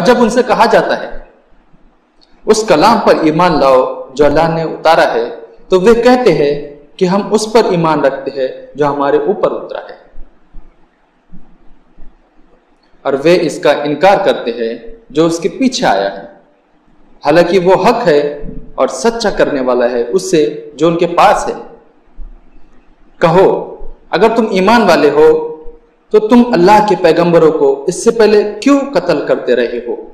और जब उनसे कहा जाता है उस कलाम पर ईमान लाओ जो अल्लाह ने उतारा है, तो वे कहते हैं कि हम उस पर ईमान रखते हैं जो हमारे ऊपर उतरा है, और वे इसका इनकार करते हैं जो उसके पीछे आया है, हालांकि वो हक है और सच्चा करने वाला है उससे जो उनके पास है। कहो, अगर तुम ईमान वाले हो तो तुम अल्लाह के पैगंबरों को इससे पहले क्यों कत्ल करते रहे हो?